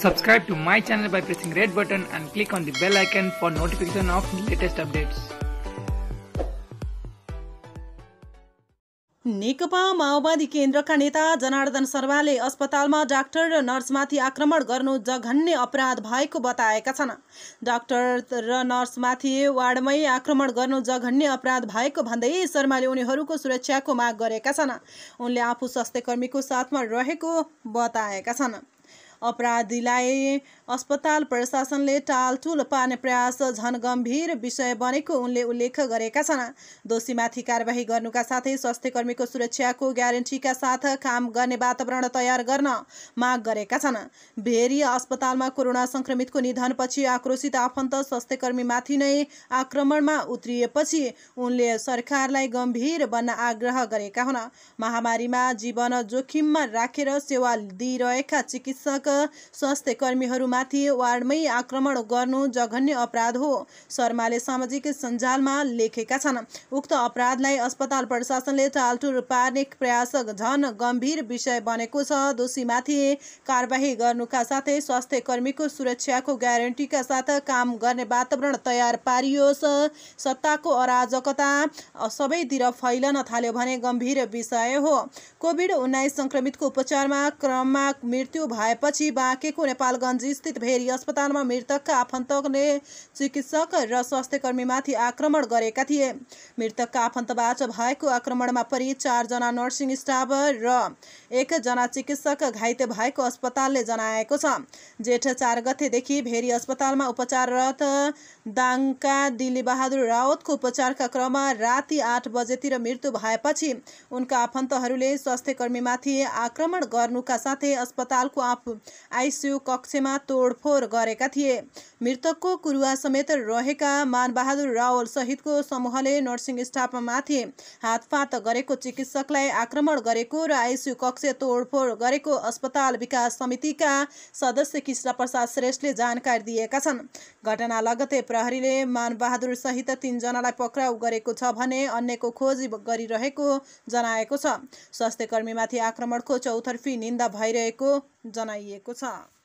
Subscribe to my channel by pressing red button and click on the bell icon for notification of latest updates. नेकपा माओवादी केन्द्र का नेता जनार्दन शर्माले अस्पतालमा doctor र नर्समाथि आक्रमण गर्नु जघन्य अपराध भएको बताएका छन्। डाक्टर र नर्समाथि वार्डमै आक्रमण गर्नु जघन्य अपराध भएको भन्दै शर्माले उनीहरूको सुरक्षाको माग गरेका छन्। उनले आफू स्वास्थ्यकर्मीको साथमा रहेको बताएका छन्। अपराधीलाई अस्पताल प्रशासनले टालटुल पार्ने प्रयास झन गम्भीर विषय बनेको उनले उल्लेख गरेका छन्। दोषीमाथि कारबाही गर्नुका साथै स्वास्थ्यकर्मीको सुरक्षाको ग्यारेन्टीका साथ काम गर्ने वातावरण तयार गर्न माग गरेका छन्। भेरी अस्पतालमा कोरोना संक्रमितको निधनपछि आक्रोशित आफन्त स्वास्थ्यकर्मीमाथि नै आक्रमणमा उत्रिएपछि उनले सरकारलाई गम्भीर बन्न आग्रह गरेका हुन्। महामारीमा जीवन जोखिममा राखेर सेवा दिइरहेका चिकित्सक स्वास्थ्यकर्मीहरूमाथि वार्डमै आक्रमण गर्नु जघन्य अपराध हो, शर्माले सामाजिक सञ्जालमा लेखेका छन्। उक्त अपराधलाई अस्पताल प्रशासनले टालटुल पार्ने प्रयास झन गम्भीर विषय बनेको छ। दोषीमाथि कारबाही गर्नुका साथै स्वास्थ्यकर्मीको सुरक्षाको ग्यारेन्टीका साथ काम गर्ने वातावरण तयार पारियोस्। सत्ताको अराजकता सबैतिर फैलन थाल्यो भने गम्भीर विषय हो। कोभिड-19 संक्रमितको उपचारमा क्रममा मृत्यु भएपछि बाँकेको नेपालगञ्ज स्थित भेरी अस्पतालमा मृतकका आफन्तले चिकित्सक र स्वास्थ्यकर्मीमाथि आक्रमण गरेका थिए। मृतकका आफन्तबाट भएको आक्रमणमा परि 4 जना नर्सिङ स्टाफ र 1 जना चिकित्सक घाइते भएको अस्पतालले जनाएको छ। जेठ 4 गतेदेखि भेरी अस्पतालमा उपचाररत दाङका दिल्लीबहादुर रावतको उपचारका क्रममा राति 8 बजेतिर मृत्यु भएपछि उनका आफन्तहरूले स्वास्थ्यकर्मीमाथि आक्रमण गर्नुका साथै अस्पतालको आइसियु कक्षमा तोडफोड गरेका थिए। मृतकको कुरुवा समेत रहेका मानबहादुर रावल सहितको समूहले नर्सिङ स्टाफमाथि हातपात गरेको, चिकित्सकलाई आक्रमण गरेको र आइसियु कक्ष तोडफोड गरेको अस्पताल विकास समितिका सदस्य किसनप्रसाद श्रेष्ठले जानकारी दिएका छन्। घटना लगतै प्रहरीले मानबहादुर सहित 3 जनालाई पक्राउ गरेको छ भने अन्यको खोजी गरिरहेको जनाएको छ। स्वास्थ्यकर्मीमाथि आक्रमणको चौतर्फी निन्दा भइरहेको जनाइएको छ।